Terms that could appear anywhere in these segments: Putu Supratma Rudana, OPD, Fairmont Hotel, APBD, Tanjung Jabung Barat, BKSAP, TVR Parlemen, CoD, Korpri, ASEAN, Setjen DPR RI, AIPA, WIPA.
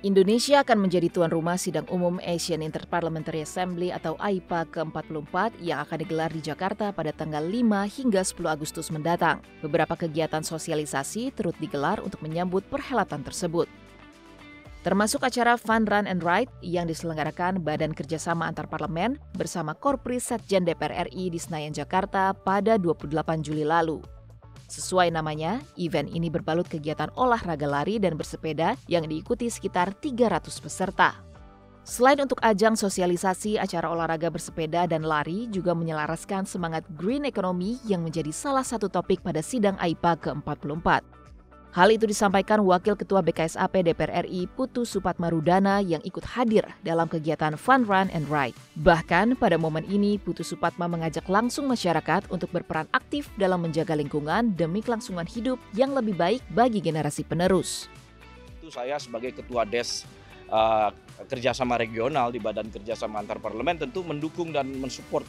Indonesia akan menjadi tuan rumah sidang umum ASEAN Interparliamentary Assembly atau AIPA ke-44 yang akan digelar di Jakarta pada tanggal 5 hingga 10 Agustus mendatang. Beberapa kegiatan sosialisasi turut digelar untuk menyambut perhelatan tersebut. Termasuk acara Fun Run and Ride yang diselenggarakan Badan Kerjasama Antar Parlemen bersama Korpri Setjen DPR RI di Senayan, Jakarta pada 28 Juli lalu. Sesuai namanya, event ini berbalut kegiatan olahraga lari dan bersepeda yang diikuti sekitar 300 peserta. Selain untuk ajang sosialisasi, acara olahraga bersepeda dan lari juga menyelaraskan semangat green economy yang menjadi salah satu topik pada sidang AIPA ke-44. Hal itu disampaikan Wakil Ketua BKSAP DPR RI Putu Supratma Rudana yang ikut hadir dalam kegiatan Fun Run and Ride. Bahkan pada momen ini Putu Supratma mengajak langsung masyarakat untuk berperan aktif dalam menjaga lingkungan demi kelangsungan hidup yang lebih baik bagi generasi penerus. Itu saya sebagai Ketua Des Kerjasama Regional di Badan Kerjasama Antar Parlemen tentu mendukung dan mensupport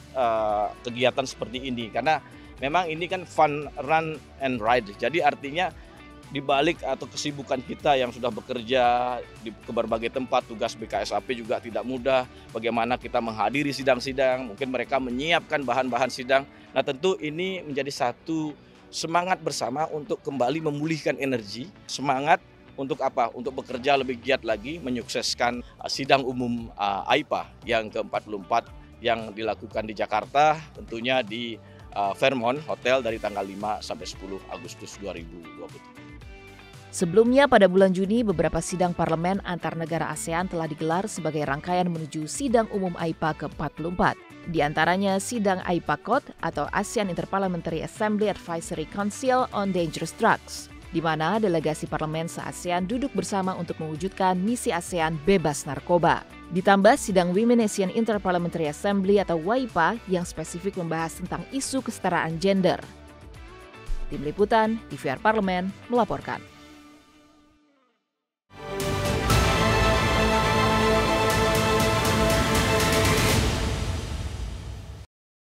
kegiatan seperti ini. Karena memang ini kan Fun Run and Ride, jadi artinya di balik atau kesibukan kita yang sudah bekerja ke berbagai tempat, tugas BKSAP juga tidak mudah. Bagaimana kita menghadiri sidang-sidang, mungkin mereka menyiapkan bahan-bahan sidang. Nah, tentu ini menjadi satu semangat bersama untuk kembali memulihkan energi, semangat untuk apa? Untuk bekerja lebih giat lagi, menyukseskan sidang umum AIPA yang ke-44 yang dilakukan di Jakarta, tentunya di Fairmont Hotel dari tanggal 5 sampai 10 Agustus 2020. Sebelumnya pada bulan Juni, beberapa sidang parlemen antar negara ASEAN telah digelar sebagai rangkaian menuju sidang umum AIPA ke-44. Di antaranya sidang AIPA CoD atau ASEAN Interparliamentary Assembly Advisory Council on Dangerous Drugs, di mana delegasi parlemen se-ASEAN duduk bersama untuk mewujudkan misi ASEAN bebas narkoba. Ditambah sidang Women ASEAN Interparliamentary Assembly atau WIPA yang spesifik membahas tentang isu kesetaraan gender. Tim Liputan, TVR Parlemen melaporkan.